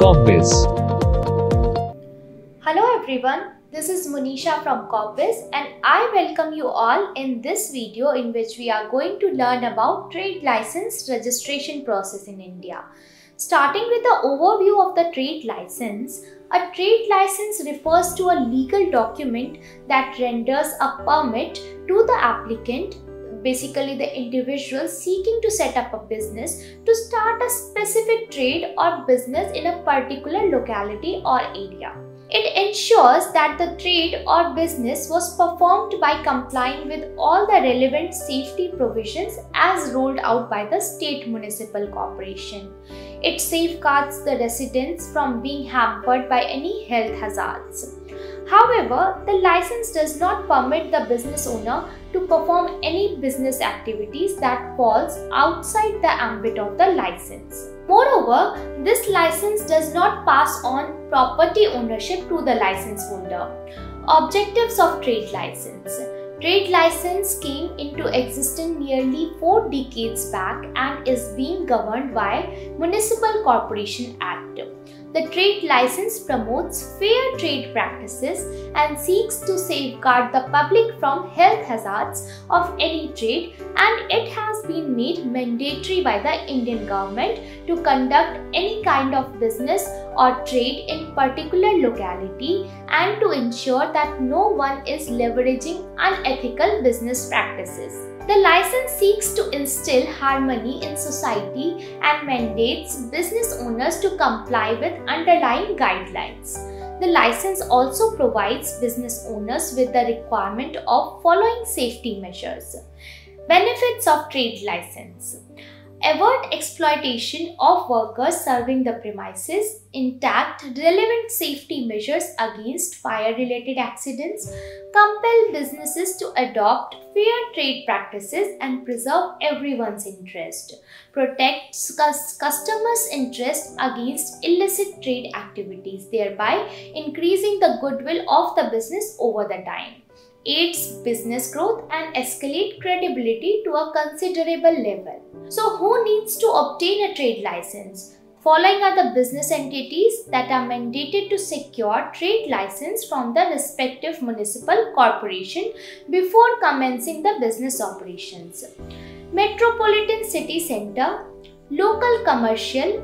Corpbiz. Hello everyone, this is Munisha from Corpbiz and I welcome you all in this video in which we are going to learn about trade license registration process in India. Starting with the overview of the trade license, a trade license refers to a legal document that renders a permit to the applicant, basically the individual seeking to set up a business, to start a specific trade or business in a particular locality or area. It ensures that the trade or business was performed by complying with all the relevant safety provisions as rolled out by the state municipal corporation. It safeguards the residents from being hampered by any health hazards. However, the license does not permit the business owner to perform any business activities that falls outside the ambit of the license. Moreover, this license does not pass on property ownership to the license holder. Objectives of trade license. Trade license came into existence nearly 4 decades back and is being governed by Municipal Corporation Act. The trade license promotes fair trade practices and seeks to safeguard the public from health hazards of any trade, and it has been made mandatory by the Indian government to conduct any kind of business or trade in particular locality and to ensure that no one is leveraging unethical business practices. The license seeks to instill harmony in society and mandates business owners to comply with underlying guidelines. The license also provides business owners with the requirement of following safety measures. Benefits of trade license. Avert exploitation of workers serving the premises, enact relevant safety measures against fire-related accidents, compel businesses to adopt fair trade practices and preserve everyone's interest, protect customers' interest against illicit trade activities, thereby increasing the goodwill of the business over the time, aids business growth and escalate credibility to a considerable level. So who needs to obtain a trade license? Following are the business entities that are mandated to secure trade license from the respective municipal corporation before commencing the business operations. Metropolitan City Centre, Local Commercial,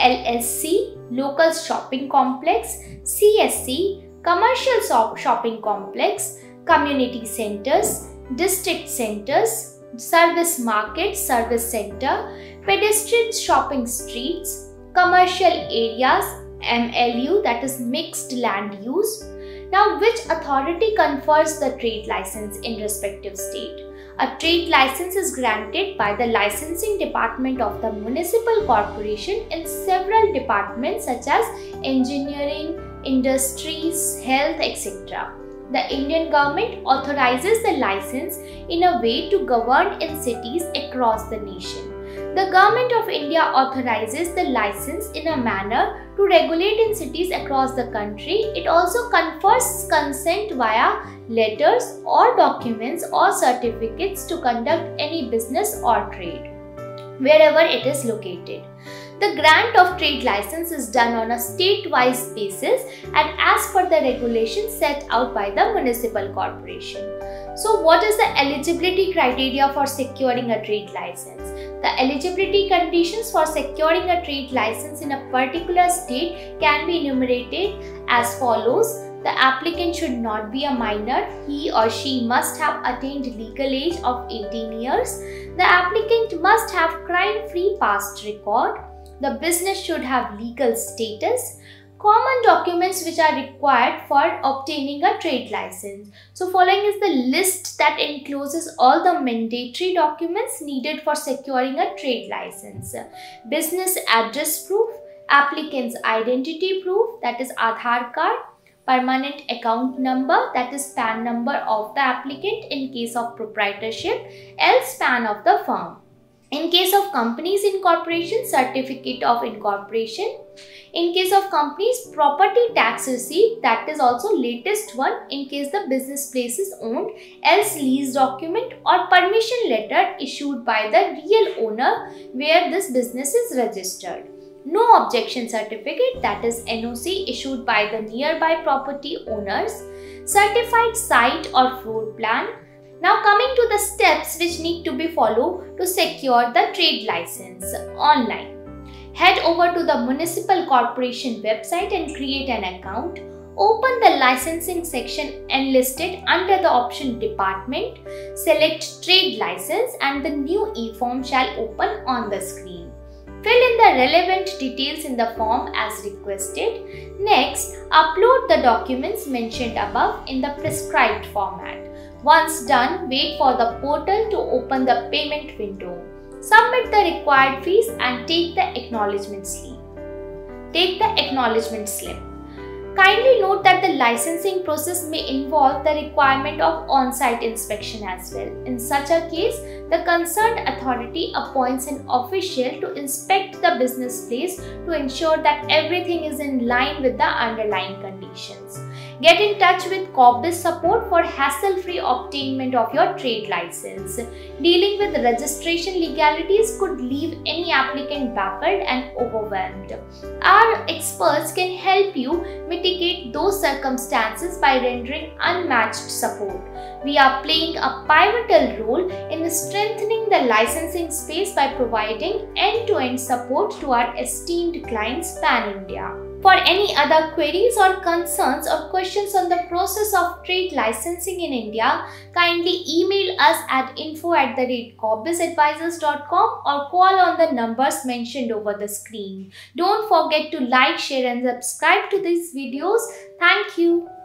LSC, Local Shopping Complex, CSC, Commercial Shopping Complex, Community Centres, District Centres, Service Market, Service Centre, Pedestrian Shopping Streets, Commercial Areas, MLU, that is Mixed Land Use. Now, which authority confers the trade license in respective state? A trade license is granted by the licensing department of the municipal corporation in several departments such as engineering, industries, health, etc. The Indian government authorizes the license in a way to govern in cities across the nation. The Government of India authorizes the license in a manner to regulate in cities across the country. It also confers consent via letters or documents or certificates to conduct any business or trade, wherever it is located. The grant of trade license is done on a state-wise basis and as per the regulations set out by the municipal corporation. So what is the eligibility criteria for securing a trade license? The eligibility conditions for securing a trade license in a particular state can be enumerated as follows. The applicant should not be a minor. He or she must have attained legal age of 18 years. The applicant must have crime-free past record. The business should have legal status. Common documents which are required for obtaining a trade license. So following is the list that encloses all the mandatory documents needed for securing a trade license. Business address proof, applicant's identity proof, that is Aadhaar card, permanent account number, that is PAN number of the applicant in case of proprietorship, else PAN of the firm. In case of companies incorporation, certificate of incorporation. In case of companies, property tax receipt, that is also latest one in case the business place is owned, else lease document or permission letter issued by the real owner where this business is registered. no objection certificate, that is NOC, issued by the nearby property owners, certified site or floor plan. Now coming to the steps which need to be followed to secure the trade license online. Head over to the Municipal Corporation website and create an account. Open the licensing section and list it under the option department. Select trade license and the new e-form shall open on the screen. Fill in the relevant details in the form as requested. Next, upload the documents mentioned above in the prescribed format. Once done, wait for the portal to open the payment window. Submit the required fees and take the acknowledgement slip. Kindly note that the licensing process may involve the requirement of on-site inspection as well. In such a case, the concerned authority appoints an official to inspect the business place to ensure that everything is in line with the underlying conditions. Get in touch with Corpbiz support for hassle-free obtainment of your trade license. Dealing with registration legalities could leave any applicant baffled and overwhelmed. Our experts can help you mitigate those circumstances by rendering unmatched support. We are playing a pivotal role in strengthening the licensing space by providing end-to-end support to our esteemed clients pan-India. For any other queries or concerns or questions on the process of trade licensing in India, kindly email us at info@corpbizadvisors.com or call on the numbers mentioned over the screen. Don't forget to like, share and subscribe to these videos. Thank you.